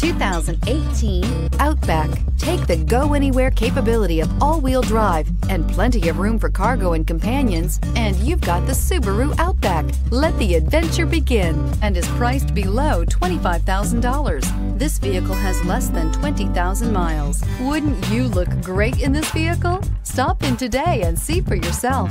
2018 Outback. Take the go-anywhere capability of all-wheel drive and plenty of room for cargo and companions, and you've got the Subaru Outback. Let the adventure begin, and is priced below $25,000. This vehicle has less than 20,000 miles. Wouldn't you look great in this vehicle? Stop in today and see for yourself.